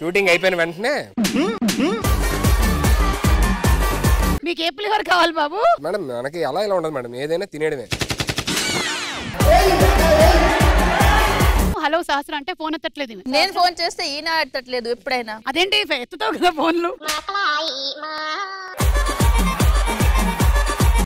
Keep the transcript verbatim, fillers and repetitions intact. Shooting అయిపోయిన వెంటనే మీకు ఏ ఫ్లేవర్ కావాలి బాబు? మేడం మనకి అలా ఇలా ఉండదు మేడం, ఏదైనా తినేయడమే. హలో సహస్ర అంటే ఫోన్ ఎత్తట్లేదు. నేను ఫోన్ చేస్తే ఈయన ఎత్తట్లేదు. ఎప్పుడైనా అదేంటి ఎత్తుతావు కదా ఫోన్లు.